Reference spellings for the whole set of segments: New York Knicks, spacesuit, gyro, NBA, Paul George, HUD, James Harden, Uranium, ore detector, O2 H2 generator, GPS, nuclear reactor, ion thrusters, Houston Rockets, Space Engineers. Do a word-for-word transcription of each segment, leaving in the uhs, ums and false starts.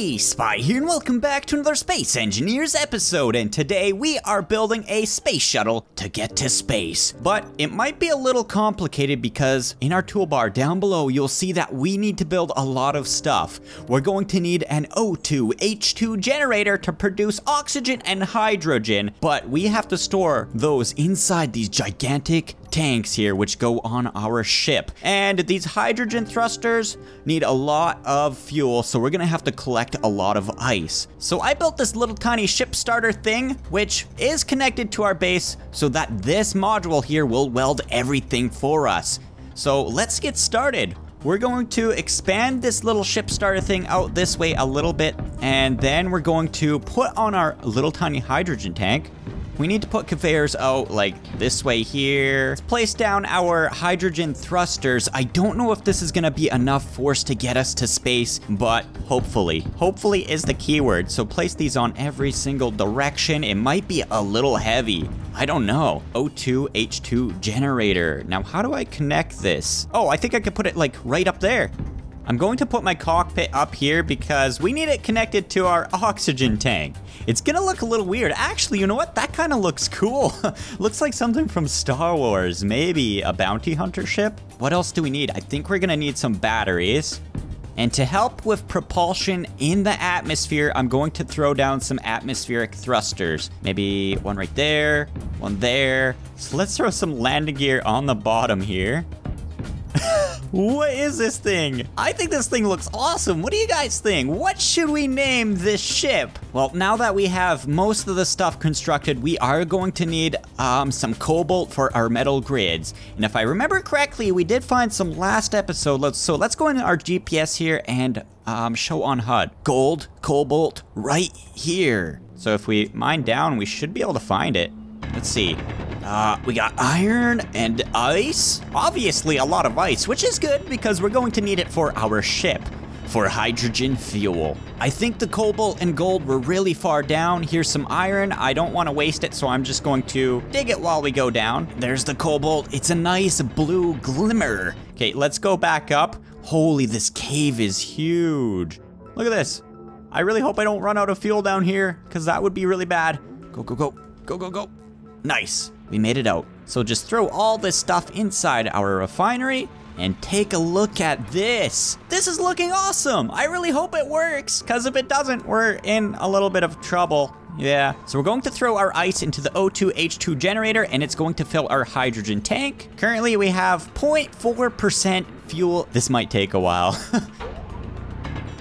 Hey, Spy here, and welcome back to another Space Engineers episode, and today we are building a space shuttle to get to space. But it might be a little complicated because in our toolbar down below, you'll see that we need to build a lot of stuff. We're going to need an O two H two generator to produce oxygen and hydrogen, but we have to store those inside these gigantic tanks here, which go on our ship. And these hydrogen thrusters need a lot of fuel, so we're gonna have to collect a lot of ice. So I built this little tiny ship starter thing, which is connected to our base, so that this module here will weld everything for us. So let's get started. We're going to expand this little ship starter thing out this way a little bit, and then we're going to put on our little tiny hydrogen tank. We need to put conveyors out like this way here. Let's place down our hydrogen thrusters. I don't know if this is gonna be enough force to get us to space, but hopefully. Hopefully is the keyword. So place these on every single direction. It might be a little heavy. I don't know. O two H two generator. Now, how do I connect this? Oh, I think I could put it like right up there. I'm going to put my cockpit up here because we need it connected to our oxygen tank. It's gonna look a little weird. Actually, you know what? That kind of looks cool. Looks like something from Star Wars, maybe a bounty hunter ship. What else do we need? I think we're gonna need some batteries. And to help with propulsion in the atmosphere, I'm going to throw down some atmospheric thrusters. Maybe one right there, one there. So let's throw some landing gear on the bottom here. What is this thing? I think this thing looks awesome. What do you guys think? What should we name this ship? Well, now that we have most of the stuff constructed, we are going to need um, some cobalt for our metal grids. And if I remember correctly, we did find some last episode. Let's, so let's go into our G P S here and um, show on H U D. Gold, cobalt, right here. So if we mine down, we should be able to find it. Let's see. Uh, we got iron and ice. Obviously a lot of ice, which is good because we're going to need it for our ship, for hydrogen fuel. I think the cobalt and gold were really far down. Here's some iron. I don't want to waste it, so I'm just going to dig it while we go down. There's the cobalt. It's a nice blue glimmer. Okay, let's go back up. Holy, this cave is huge. Look at this. I really hope I don't run out of fuel down here because that would be really bad. Go, go, go, go, go, go. Nice. We made it out. So just throw all this stuff inside our refinery and take a look at this. This is looking awesome. I really hope it works, because if it doesn't, we're in a little bit of trouble. Yeah. So we're going to throw our ice into the O two H two generator, and it's going to fill our hydrogen tank. Currently, we have zero point four percent fuel. This might take a while.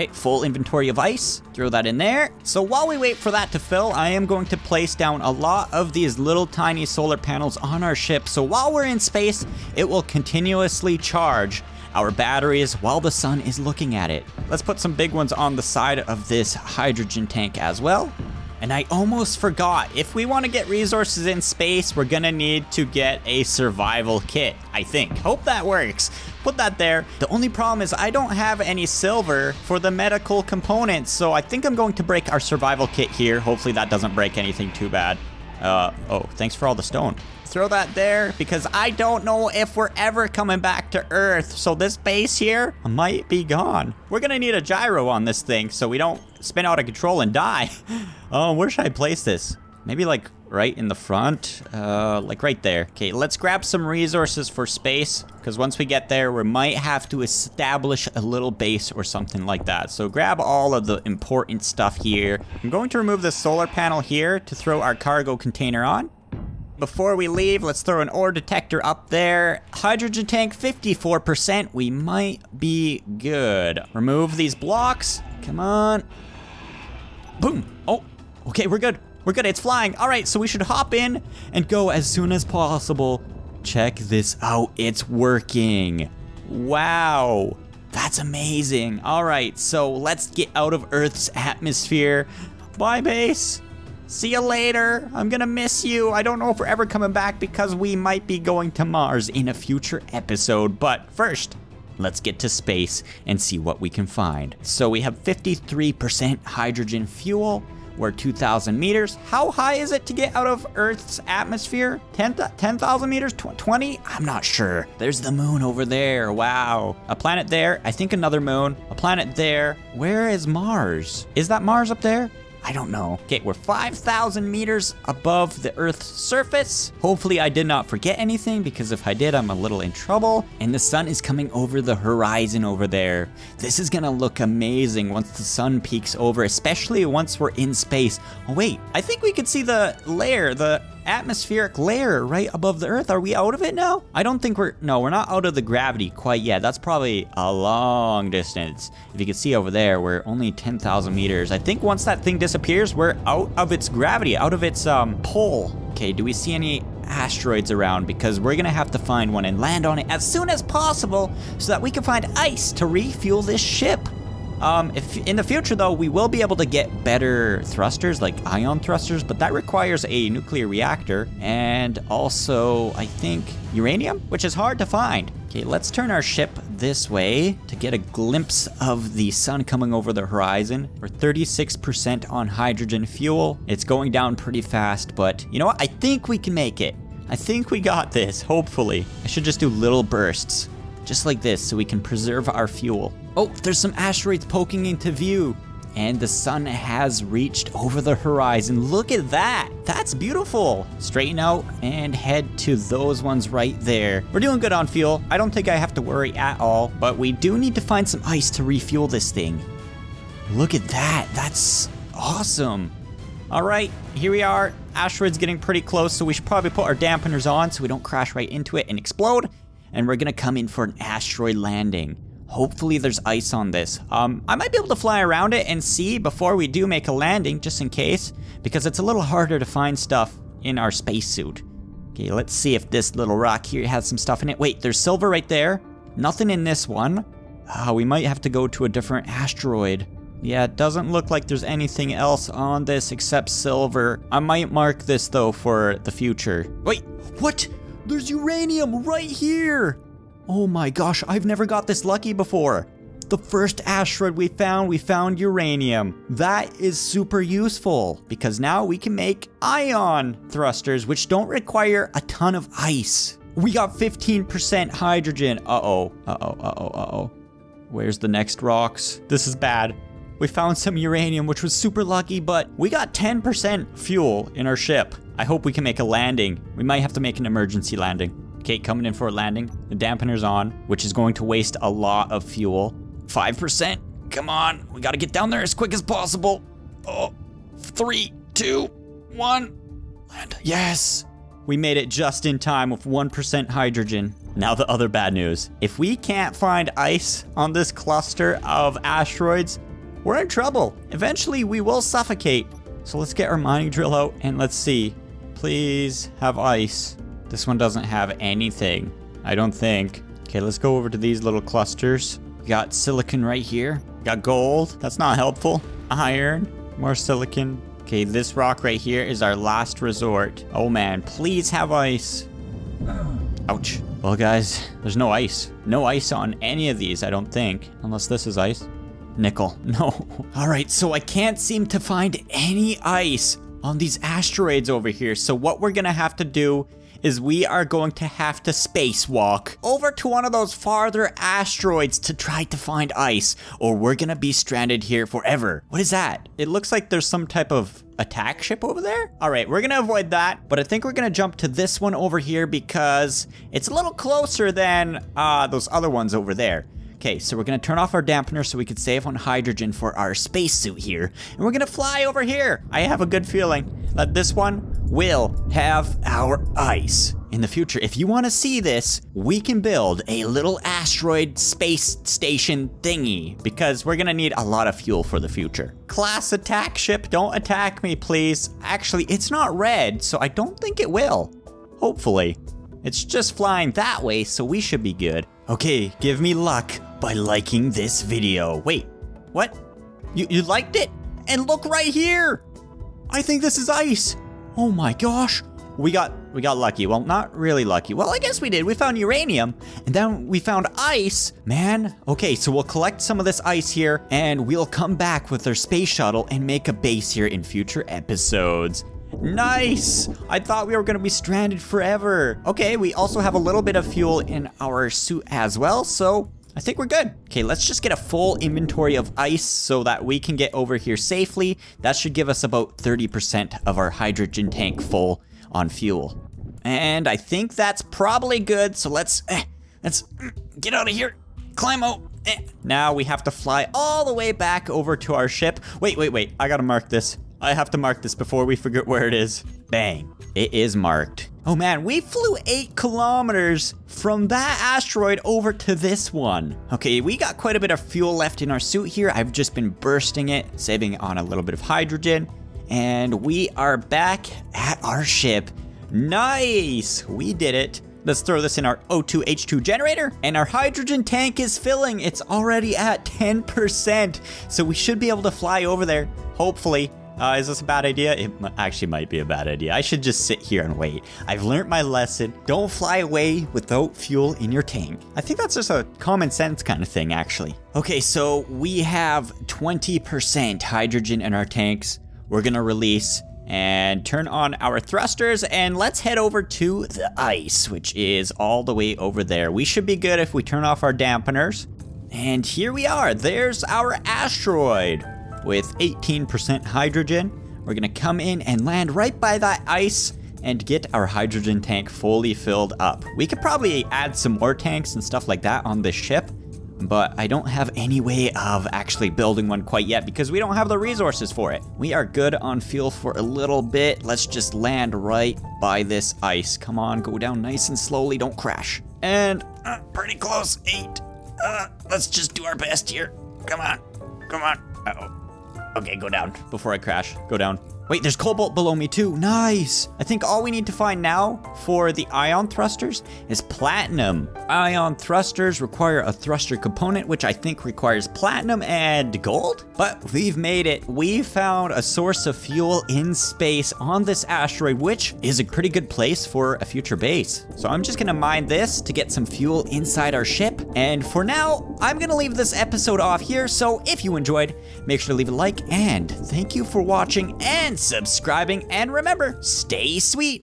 Okay, full inventory of ice. Throw that in there. So while we wait for that to fill, I am going to place down a lot of these little tiny solar panels on our ship. So while we're in space, it will continuously charge our batteries while the sun is looking at it. Let's put some big ones on the side of this hydrogen tank as well. And I almost forgot, if we want to get resources in space, we're gonna need to get a survival kit, I think. Hope that works. Put that there. The only problem is I don't have any silver for the medical components, so I think I'm going to break our survival kit here. Hopefully that doesn't break anything too bad. Uh, oh, thanks for all the stone. Throw that there, because I don't know if we're ever coming back to Earth, so this base here might be gone. We're gonna need a gyro on this thing so we don't spin out of control and die. Oh, where should I place this? Maybe like right in the front, uh, like right there. Okay, let's grab some resources for space, because once we get there, we might have to establish a little base or something like that. So grab all of the important stuff here. I'm going to remove this solar panel here to throw our cargo container on. Before we leave, let's throw an ore detector up there. Hydrogen tank, fifty-four percent. We might be good. Remove these blocks. Come on. Boom. Oh, okay, we're good. We're good, it's flying. All right, so we should hop in and go as soon as possible. Check this out, it's working. Wow, that's amazing. All right, so let's get out of Earth's atmosphere. Bye, base. See you later. I'm gonna miss you. I don't know if we're ever coming back because we might be going to Mars in a future episode, but first, let's get to space and see what we can find. So we have fifty-three percent hydrogen fuel. We're two thousand meters. How high is it to get out of Earth's atmosphere? ten thousand meters? twenty? I'm not sure. There's the moon over there. Wow. A planet there. I think another moon. A planet there. Where is Mars? Is that Mars up there? I don't know. Okay, we're five thousand meters above the Earth's surface. Hopefully I did not forget anything, because if I did, I'm a little in trouble. And the sun is coming over the horizon over there. This is gonna look amazing once the sun peaks over, especially once we're in space. Oh wait, I think we could see the layer, the atmospheric layer right above the Earth. Are we out of it now? I don't think we're, no, we're not out of the gravity quite yet. That's probably a long distance. If you can see over there, we're only ten thousand meters. I think once that thing disappears, we're out of its gravity, out of its um, pull. Okay, do we see any asteroids around? Because we're gonna have to find one and land on it as soon as possible so that we can find ice to refuel this ship. Um, if in the future though, we will be able to get better thrusters, like ion thrusters, but that requires a nuclear reactor, and also I think uranium, which is hard to find. Okay, let's turn our ship this way to get a glimpse of the sun coming over the horizon. We're thirty-six percent on hydrogen fuel. It's going down pretty fast, but you know what? I think we can make it. I think we got this, hopefully. I should just do little bursts, just like this, so we can preserve our fuel. Oh, there's some asteroids poking into view, and the sun has reached over the horizon. Look at that, that's beautiful. Straighten out and head to those ones right there. We're doing good on fuel. I don't think I have to worry at all, but we do need to find some ice to refuel this thing. Look at that, that's awesome. All right, here we are. Asteroid's getting pretty close, so we should probably put our dampeners on so we don't crash right into it and explode. And we're gonna come in for an asteroid landing. Hopefully there's ice on this. Um, I might be able to fly around it and see before we do make a landing, just in case, because it's a little harder to find stuff in our spacesuit. Okay, let's see if this little rock here has some stuff in it. Wait, there's silver right there. Nothing in this one. Uh, we might have to go to a different asteroid. Yeah, it doesn't look like there's anything else on this except silver. I might mark this though for the future. Wait, what? There's uranium right here! Oh my gosh, I've never got this lucky before. The first asteroid we found, we found uranium. That is super useful, because now we can make ion thrusters, which don't require a ton of ice. We got fifteen percent hydrogen. Uh-oh, uh-oh, uh-oh, uh-oh. Where's the next rocks? This is bad. We found some uranium, which was super lucky, but we got ten percent fuel in our ship. I hope we can make a landing. We might have to make an emergency landing. Okay, coming in for a landing. The dampener's on, which is going to waste a lot of fuel. five percent, come on. We gotta get down there as quick as possible. Oh, three, two, one, land. Yes, we made it just in time with one percent hydrogen. Now the other bad news. If we can't find ice on this cluster of asteroids, we're in trouble. Eventually we will suffocate. So let's get our mining drill out and let's see. Please have ice. This one doesn't have anything, I don't think. Okay, let's go over to these little clusters. We got silicon right here. We got gold, that's not helpful. Iron, more silicon. Okay, this rock right here is our last resort. Oh man, please have ice. Ouch. Well guys, there's no ice. No ice on any of these, I don't think. Unless this is ice. Nickel, no. All right, so I can't seem to find any ice on these asteroids over here. So what we're gonna have to do is we are going to have to spacewalk over to one of those farther asteroids to try to find ice, or we're gonna be stranded here forever. What is that? It looks like there's some type of attack ship over there? All right, we're gonna avoid that, but I think we're gonna jump to this one over here because it's a little closer than uh, those other ones over there. Okay, so we're gonna turn off our dampener so we can save on hydrogen for our spacesuit here, and we're gonna fly over here. I have a good feeling that this one will have our ice. In the future, if you want to see this, we can build a little asteroid space station thingy, because we're gonna need a lot of fuel for the future. Class attack ship, don't attack me, please. Actually, it's not red, so I don't think it will. Hopefully. It's just flying that way, so we should be good. Okay, give me luck by liking this video. Wait, what? You, you liked it? And look right here! I think this is ice! Oh my gosh, we got We got lucky. Well, not really lucky. Well, I guess we did. We found uranium, and then we found ice. Man, okay, so we'll collect some of this ice here, and we'll come back with our space shuttle and make a base here in future episodes. Nice! I thought we were gonna be stranded forever. Okay, we also have a little bit of fuel in our suit as well, so I think we're good. Okay, let's just get a full inventory of ice so that we can get over here safely. That should give us about thirty percent of our hydrogen tank full on fuel. And I think that's probably good, so let's, eh, let's get out of here. Climb out. Eh. Now we have to fly all the way back over to our ship. Wait, wait, wait, I gotta mark this. I have to mark this before we figure out where it is. Bang, it is marked. Oh man, we flew eight kilometers from that asteroid over to this one. Okay, we got quite a bit of fuel left in our suit here. I've just been bursting it, saving on a little bit of hydrogen. And we are back at our ship. Nice, we did it. Let's throw this in our O two H two generator, and our hydrogen tank is filling. It's already at ten percent, so we should be able to fly over there, hopefully. Uh, is this a bad idea? It actually might be a bad idea. I should just sit here and wait. I've learned my lesson. Don't fly away without fuel in your tank. I think that's just a common sense kind of thing, actually. Okay, so we have twenty percent hydrogen in our tanks. We're gonna release and turn on our thrusters, and let's head over to the ice, which is all the way over there. We should be good if we turn off our dampeners. And here we are. There's our asteroid. With eighteen percent hydrogen, we're gonna come in and land right by that ice and get our hydrogen tank fully filled up. We could probably add some more tanks and stuff like that on this ship, but I don't have any way of actually building one quite yet because we don't have the resources for it. We are good on fuel for a little bit. Let's just land right by this ice. Come on, go down nice and slowly, don't crash. And uh, pretty close, eight. Uh, let's just do our best here. Come on, come on. Uh-oh. Okay, go down before I crash. Go down. Wait, there's cobalt below me too. Nice. I think all we need to find now for the ion thrusters is platinum. Ion thrusters require a thruster component, which I think requires platinum and gold. But we've made it. We found a source of fuel in space on this asteroid, which is a pretty good place for a future base. So I'm just gonna mine this to get some fuel inside our ship. And for now, I'm gonna leave this episode off here. So if you enjoyed, make sure to leave a like, and thank you for watching and subscribing, and remember, stay sweet.